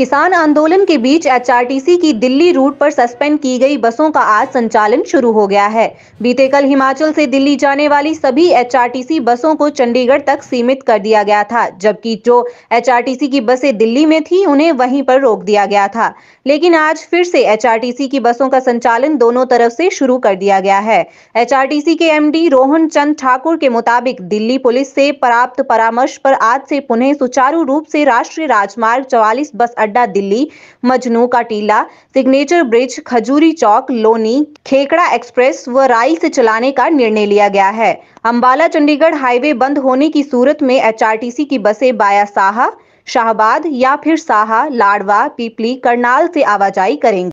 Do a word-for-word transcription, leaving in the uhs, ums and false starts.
किसान आंदोलन के बीच एचआरटीसी की दिल्ली रूट पर सस्पेंड की गई बसों का आज संचालन शुरू हो गया है। बीते कल हिमाचल से दिल्ली जाने वाली सभी एचआरटीसी बसों को चंडीगढ़ तक सीमित कर दिया गया था, जबकि जो एचआरटीसी की बसें दिल्ली में थी उन्हें वहीं पर रोक दिया गया था। लेकिन आज फिर से एचआरटीसी की बसों का संचालन दोनों तरफ से शुरू कर दिया गया है। एचआरटीसी के एमडी रोहन चंद ठाकुर के मुताबिक दिल्ली पुलिस से प्राप्त परामर्श पर आज से पुनः सुचारू रूप से राष्ट्रीय राजमार्ग चौवालीस बस अड्डा दिल्ली, मजनू का Tila, signature bridge, Khajuri Chowk, Loni, Khekra express व राई से चलाने का निर्णय लिया गया है। अंबाला चंडीगढ़ हाईवे बंद होने की सूरत में एचआरटीसी की बसें बाया साहा, शाहबाद या फिर साहा, लाडवा, पीपली, करनाल से आवाजाही करेंगी।